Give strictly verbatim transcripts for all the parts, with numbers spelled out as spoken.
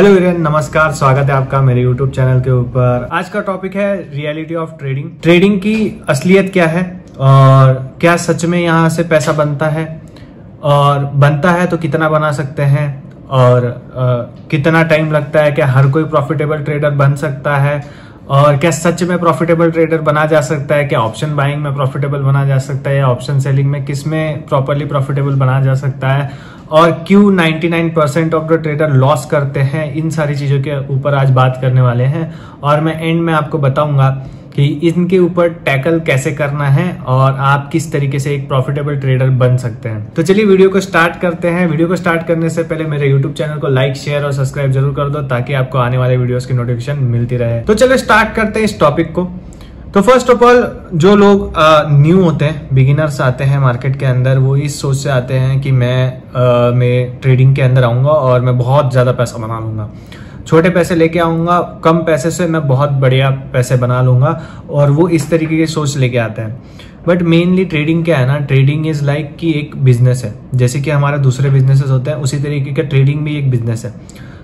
Hello everyone, नमस्कार। स्वागत है आपका मेरे यूट्यूब चैनल के ऊपर। आज का टॉपिक है रियलिटी ऑफ ट्रेडिंग। ट्रेडिंग की असलियत क्या है और क्या सच में यहाँ से पैसा बनता है, और बनता है तो कितना बना सकते हैं, और आ, कितना टाइम लगता है, क्या हर कोई प्रॉफिटेबल ट्रेडर बन सकता है, और क्या सच में प्रॉफिटेबल ट्रेडर बना जा सकता है, क्या ऑप्शन बाइंग में प्रॉफिटेबल बना जा सकता है या ऑप्शन सेलिंग में, किस में प्रॉपरली प्रॉफिटेबल बना जा सकता है, और क्यों निन्यानवे percent of the trader loss करते हैं। इन सारी चीज़ों के ऊपर आज बात करने वाले हैं, और मैं एंड में आपको बताऊंगा कि इनके ऊपर टैकल कैसे करना है और आप किस तरीके से एक प्रॉफिटेबल ट्रेडर बन सकते हैं। तो चलिए वीडियो को स्टार्ट करते हैं। वीडियो को स्टार्ट करने से पहले मेरे यूट्यूब चैनल को लाइक, शेयर और सब्सक्राइब जरूर कर दो ताकि आपको आने वाले वीडियोस की नोटिफिकेशन मिलती रहे। तो चलिए स्टार्ट करते हैं इस टॉपिक को। तो फर्स्ट ऑफ ऑल, जो लोग न्यू होते हैं, बिगिनर्स आते हैं मार्केट के अंदर, वो इस सोच से आते हैं कि मैं मैं ट्रेडिंग के अंदर आऊँगा और मैं बहुत ज़्यादा पैसा बना लूँगा, छोटे पैसे लेके आऊँगा, कम पैसे से मैं बहुत बढ़िया पैसे बना लूँगा, और वो इस तरीके की सोच लेके आते हैं। बट मेनली ट्रेडिंग क्या है ना, ट्रेडिंग इज़ लाइक कि एक बिजनेस है। जैसे कि हमारे दूसरे बिजनेसेस होते हैं, उसी तरीके का ट्रेडिंग भी एक बिजनेस है।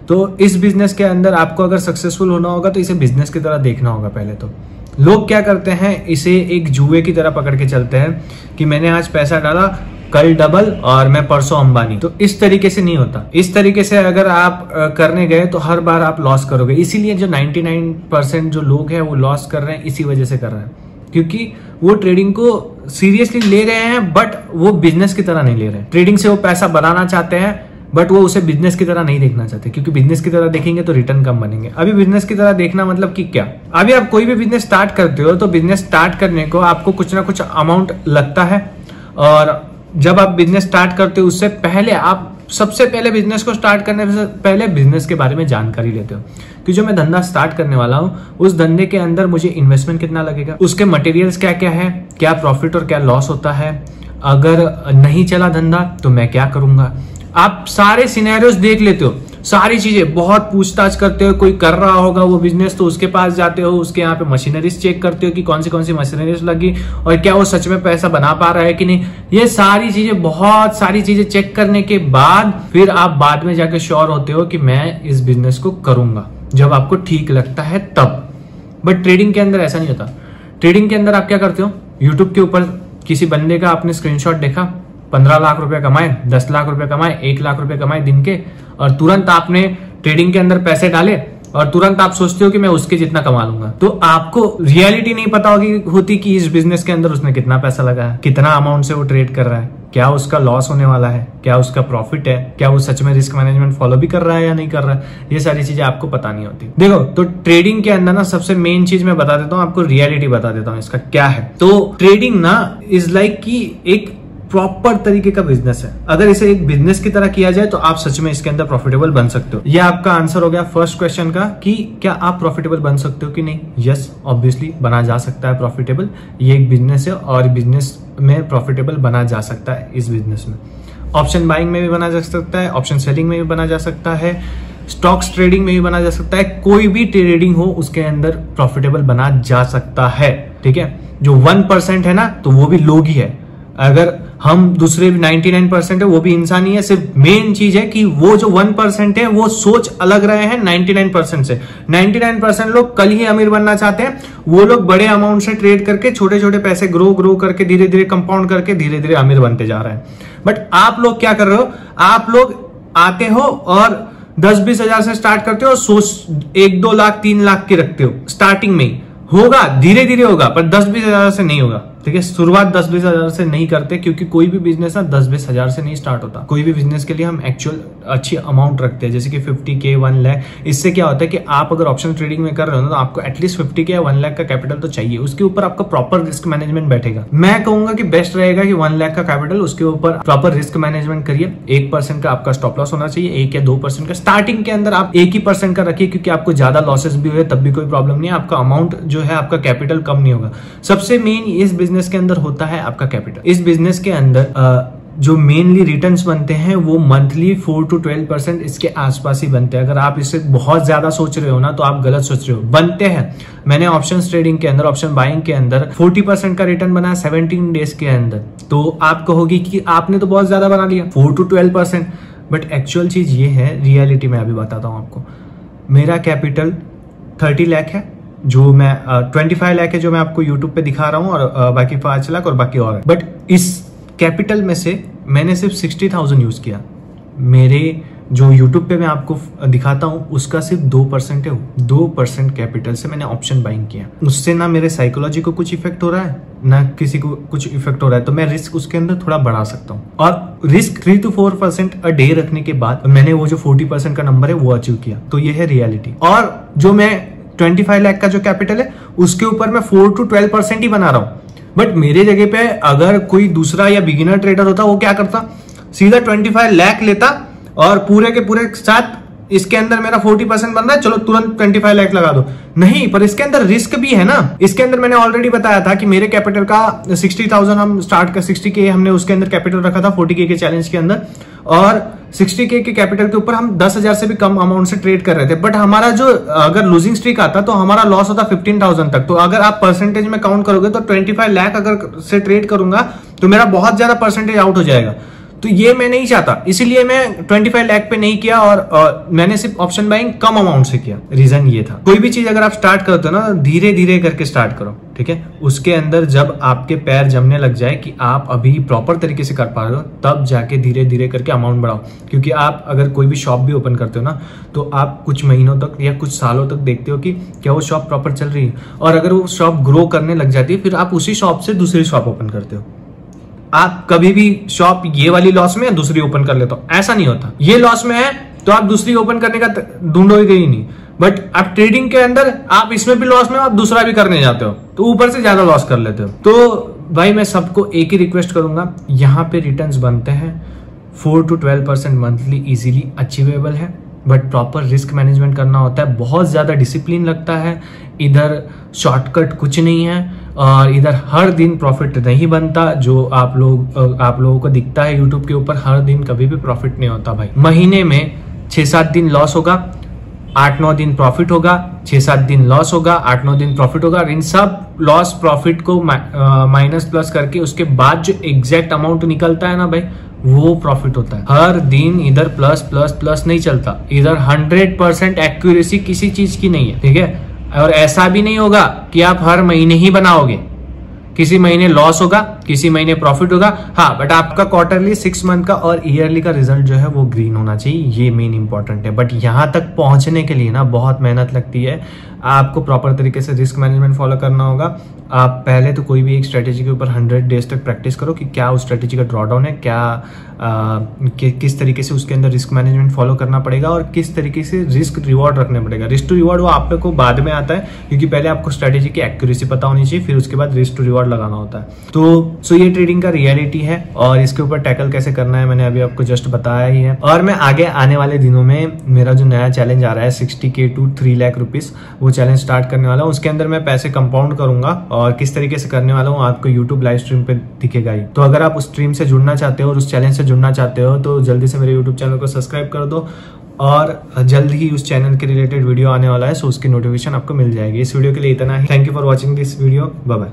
तो इस बिजनेस के अंदर आपको अगर सक्सेसफुल होना होगा तो इसे बिजनेस की तरह देखना होगा। पहले तो लोग क्या करते हैं, इसे एक जुए की तरह पकड़ के चलते हैं कि मैंने आज पैसा डाला, कल डबल और मैं परसों अंबानी। तो इस तरीके से नहीं होता। इस तरीके से अगर आप करने गए तो हर बार आप लॉस करोगे। इसीलिए जो निन्यानवे परसेंट जो लोग हैं वो लॉस कर रहे हैं, इसी वजह से कर रहे हैं, क्योंकि वो ट्रेडिंग को सीरियसली ले रहे हैं बट वो बिजनेस की तरह नहीं ले रहे हैं। ट्रेडिंग से वो पैसा बनाना चाहते हैं बट वो उसे बिजनेस की तरह नहीं देखना चाहते, क्योंकि बिजनेस की तरह देखेंगे तो रिटर्न कम बनेंगे। अभी बिजनेस की तरह देखना मतलब कि क्या, अभी आप कोई भी बिजनेस स्टार्ट करते हो तो बिजनेस स्टार्ट करने को आपको कुछ ना कुछ अमाउंट लगता है, और जब आप बिजनेस स्टार्ट करते हो उससे पहले आप सबसे पहले बिजनेस को स्टार्ट करने से पहले बिजनेस के बारे में जानकारी लेते हो कि जो मैं धंधा स्टार्ट करने वाला हूँ उस धंधे के अंदर मुझे इन्वेस्टमेंट कितना लगेगा, उसके मटेरियल्स क्या क्या है, क्या प्रॉफिट और क्या लॉस होता है, अगर नहीं चला धंधा तो मैं क्या करूँगा। आप सारे सिनेरियोस देख लेते हो, सारी चीजें बहुत पूछताछ करते हो। कोई कर रहा होगा वो बिजनेस तो उसके पास जाते हो, उसके यहाँ पे मशीनरीज चेक करते हो कि कौन सी कौन सी मशीनरीज लगी और क्या वो सच में पैसा बना पा रहा है कि नहीं। ये सारी चीजें, बहुत सारी चीजें चेक करने के बाद फिर आप बाद में जाके श्योर होते हो कि मैं इस बिजनेस को करूंगा, जब आपको ठीक लगता है तब। बट ट्रेडिंग के अंदर ऐसा नहीं होता। ट्रेडिंग के अंदर आप क्या करते हो, यूट्यूब के ऊपर किसी बंदे का आपने स्क्रीनशॉट देखा, पंद्रह लाख रुपए कमाए, दस लाख रुपए कमाए, एक लाख रुपए कमाए दिन के, और तुरंत आपने ट्रेडिंग के अंदर पैसे डाले और तुरंत आप सोचते हो कि मैं उसके जितना कमा लूंगा। तो आपको रियलिटी नहीं पता होगी होती कि इस बिजनेस के अंदर उसने कितना पैसा लगाया, कितना अमाउंट से वो ट्रेड कर रहा है, क्या उसका लॉस होने वाला है, क्या उसका प्रॉफिट है, क्या वो सच में रिस्क मैनेजमेंट फॉलो भी कर रहा है या नहीं कर रहा है, ये सारी चीजें आपको पता नहीं होती। देखो, तो ट्रेडिंग के अंदर ना सबसे मेन चीज मैं बता देता हूँ आपको, रियलिटी बता देता हूँ इसका क्या है। तो ट्रेडिंग ना इज लाइक की एक प्रॉपर तरीके का बिजनेस है। अगर इसे एक बिजनेस की तरह किया जाए तो आप सच में इसके अंदर प्रॉफिटेबल बन सकते हो। यह आपका आंसर हो गया फर्स्ट क्वेश्चन का कि क्या आप प्रॉफिटेबल बन सकते हो कि नहीं। यस, ऑब्वियसली बना जा सकता है प्रॉफिटेबल। ये एक बिजनेस है और बिजनेस में प्रॉफिटेबल बना जा सकता है। इस बिजनेस में ऑप्शन बाइंग में भी बना जा सकता है, ऑप्शन सेलिंग में भी बना जा सकता है, स्टॉक्स ट्रेडिंग में भी बना जा सकता है। कोई भी ट्रेडिंग हो उसके अंदर प्रॉफिटेबल बना जा सकता है। ठीक है, जो वन परसेंट है ना तो वो भी लोग ही है। अगर हम दूसरे भी निन्यानवे परसेंट है वो भी इंसान ही है। सिर्फ मेन चीज है कि वो जो वन परसेंट है वो सोच अलग रहे हैं निन्यानवे परसेंट से। निन्यानवे परसेंट लोग कल ही अमीर बनना चाहते हैं, वो लोग बड़े अमाउंट से ट्रेड करके छोटे छोटे पैसे ग्रो ग्रो करके धीरे धीरे कंपाउंड करके धीरे धीरे अमीर बनते जा रहे हैं। बट आप लोग क्या कर रहे हो, आप लोग आते हो और दस बीस हजार से स्टार्ट करते हो, सोच एक दो लाख तीन लाख के रखते हो स्टार्टिंग में। होगा, धीरे धीरे होगा, पर दस बीस हजार से नहीं होगा। ठीक है, शुरुआत दस बीस हजार से नहीं करते, क्योंकि कोई भी बिजनेस ना दस बीस हजार से नहीं स्टार्ट होता। कोई भी बिजनेस के लिए हम एक्चुअल अच्छी अमाउंट रखते हैं, जैसे कि फिफ्टी के, वन लाख। इससे क्या होता है कि आप अगर ऑप्शन ट्रेडिंग में कर रहे हो तो आपको एटलीस्ट फिफ्टी के या वन लाख का कैपिटल तो चाहिए। उसके ऊपर आपका प्रॉपर रिस्क मैनेजमेंट बैठेगा। मैं कहूंगा कि बेस्ट रहेगा कि वन लाख का कैपिटल, उसके ऊपर प्रॉपर रिस्क मैनेजमेंट करिए। एक परसेंट का आपका स्टॉप लॉस होना चाहिए, एक या दो परसेंट का। स्टार्टिंग के अंदर आप एक ही परसेंट का रखिए, क्योंकि आपको ज्यादा लॉसेस भी हुए तब भी कोई प्रॉब्लम नहीं है। आपका अमाउंट जो है, आपका कैपिटल कम नहीं होगा। सबसे मेन इस बिजनेस बिजनेस के अंदर होता है आपका कैपिटल। इस बिजनेस के अंदर आ... जो मेनली रिटर्न्स बनते हैं वो monthly four to twelve percent इसके आसपास ही बनते हैं। अगर आप इससे बहुत ज्यादा सोच रहे हो ना तो आप गलत सोच रहे हो। बनते हैं, मैंने ऑप्शन ट्रेडिंग के अंदर, ऑप्शन बाइंग के अंदर फोर्टी परसेंट का रिटर्न बना सेवनटीन डेज के अंदर। तो आप कहोगे कि आपने तो बहुत ज्यादा बना लिया four to twelve percent, but actual चीज ये है, रियलिटी में अभी बताता हूँ आपको। मेरा कैपिटल थर्टी लाख है जो मैं ट्वेंटी फाइव लाख है जो मैं आपको यूट्यूब पे दिखा रहा हूँ, और बाकी पाँच लाख और बाकी और है। बट इस कैपिटल में से मैंने सिर्फ सिक्सटी थाउजेंड यूज़ किया। मेरे जो यूट्यूब पे मैं आपको दिखाता हूँ उसका सिर्फ दो परसेंट है, दो परसेंट कैपिटल से मैंने ऑप्शन बाइंग किया। उससे ना मेरे साइकोलॉजी को कुछ इफेक्ट हो रहा है ना किसी को कुछ इफेक्ट हो रहा है, तो मैं रिस्क उसके अंदर थोड़ा बढ़ा सकता हूँ। और risk three to four percent a day रखने के बाद मैंने वो जो फोर्टी परसेंट का नंबर है वो अचीव किया। तो ये है रियलिटी। और जो मैं ट्वेंटी फाइव लाख का जो कैपिटल है उसके ऊपर मैं फोर टू ट्वेल्व परसेंट ही बना रहा हूँ। बट मेरे जगह पे अगर कोई दूसरा या बिगिनर ट्रेडर होता वो क्या करता, सीधा ट्वेंटी फाइव लाख लेता और पूरे के पूरे साथ इसके अंदर मेरा फोर्टी परसेंट बन रहा है, चलो तुरंत ट्वेंटी फाइव लाख लगा दो। नहीं, पर इसके अंदर रिस्क भी है ना। इसके अंदर मैंने ऑलरेडी बताया था कि मेरे कैपिटल का सिक्सटी थाउजेंड हम स्टार्ट कर सिक्सटी के हमने उसके अंदर कैपिटल रखा था फोर्टी के के चैलेंज के अंदर, और सिक्सटी के के कैपिटल के ऊपर हम दस हज़ार से भी कम अमाउंट से ट्रेड कर रहे थे। बट हमारा जो अगर लूजिंग स्ट्रीक आता तो हमारा लॉस होता फिफ्टीन थाउजेंड तक। तो अगर आप परसेंटेज में काउंट करोगे तो ट्वेंटी फाइव लाख अगर से ट्रेड करूंगा तो मेरा बहुत ज्यादा परसेंटेज आउट हो जाएगा। तो ये मैं नहीं चाहता, इसीलिए मैं ट्वेंटी फाइव लाख पे नहीं किया, और, और मैंने सिर्फ ऑप्शन बाइंग कम अमाउंट से किया। रीजन ये था, कोई भी चीज अगर आप स्टार्ट करते हो ना धीरे धीरे करके स्टार्ट करो, ठीक है। उसके अंदर जब आपके पैर जमने लग जाए कि आप अभी प्रॉपर तरीके से कर पा रहे हो, तब जाके धीरे धीरे करके अमाउंट बढ़ाओ। क्योंकि आप अगर कोई भी शॉप भी ओपन करते हो ना तो आप कुछ महीनों तक या कुछ सालों तक देखते हो कि क्या वो शॉप प्रॉपर चल रही है, और अगर वो शॉप ग्रो करने लग जाती है फिर आप उसी शॉप से दूसरी शॉप ओपन करते हो। आप कभी भी शॉप ये वाली लॉस में दूसरी ओपन कर लेता हूं, ऐसा नहीं होता। ये लॉस में है तो आप दूसरी ओपन करने का ढूंढोगे ही नहीं। बट आप ट्रेडिंग के अंदर आप इसमें भी लॉस में आप दूसरा भी करने जाते हो तो ऊपर से ज्यादा लॉस कर लेते हो। तो भाई मैं सबको एक ही रिक्वेस्ट करूंगा, यहाँ पे रिटर्न्स बनते हैं four to twelve percent monthly, easily achievable है। बट प्रॉपर रिस्क मैनेजमेंट करना होता है, बहुत ज्यादा डिसिप्लिन लगता है। इधर शॉर्टकट कुछ नहीं है, और इधर हर दिन प्रॉफिट नहीं बनता। जो आप लोग आप लोगों को दिखता है यूट्यूब के ऊपर, हर दिन कभी भी प्रॉफिट नहीं होता भाई। महीने में छः सात दिन लॉस होगा, आठ नौ दिन प्रॉफिट होगा, छः सात दिन लॉस होगा, आठ नौ दिन प्रॉफिट होगा। और इन सब लॉस प्रॉफिट को माइनस प्लस करके उसके बाद जो एग्जैक्ट अमाउंट निकलता है ना भाई, वो प्रॉफिट होता है। हर दिन इधर प्लस प्लस प्लस नहीं चलता। इधर हंड्रेड परसेंट एक्यूरेसी किसी चीज की नहीं है, ठीक है। और ऐसा भी नहीं होगा कि आप हर महीने ही बनाओगे, किसी महीने लॉस होगा किसी महीने प्रॉफिट होगा। हाँ, बट आपका क्वार्टरली, सिक्स मंथ का और ईयरली का रिजल्ट जो है वो ग्रीन होना चाहिए, ये मेन इंपॉर्टेंट है। बट यहाँ तक पहुँचने के लिए ना बहुत मेहनत लगती है। आपको प्रॉपर तरीके से रिस्क मैनेजमेंट फॉलो करना होगा। आप पहले तो कोई भी एक स्ट्रेटेजी के ऊपर हंड्रेड डेज तक प्रैक्टिस करो कि क्या उस स्ट्रेटेजी का ड्रॉडाउन है, क्या आ, कि, किस तरीके से उसके अंदर रिस्क मैनेजमेंट फॉलो करना पड़ेगा, और किस तरीके से रिस्क रिवॉर्ड रखने पड़ेगा। रिस्क टू रिवॉर्ड वो आपको बाद में आता है, क्योंकि पहले आपको स्ट्रेटेजी की एक्यूरेसी पता होनी चाहिए, फिर उसके बाद रिस्क टू रिवॉर्ड लगाना होता है। तो सो ये ट्रेडिंग का रियलिटी है, और इसके ऊपर टैकल कैसे करना है मैंने अभी आपको जस्ट बताया ही है। और मैं आगे आने वाले दिनों में मेरा जो नया चैलेंज आ रहा है sixty K to three lakh rupees, वो चैलेंज स्टार्ट करने वाला हूँ। उसके अंदर मैं पैसे कंपाउंड करूंगा, और किस तरीके से करने वाला हूँ आपको यूट्यूब लाइव स्ट्रीम पे दिखेगा ही। तो अगर आप उस स्ट्रीम से जुड़ना चाहते हो और उस चैलेंज से जुड़ना चाहते हो तो जल्दी से मेरे यूट्यूब चैनल को सब्सक्राइब कर दो, और जल्द ही उस चैनल के रिलेटेड वीडियो आने वाला है, सो उसकी नोटिफिकेशन आपको मिल जाएगी। इस वीडियो के लिए इतना ही। Thank you for watching this video. Bye bye.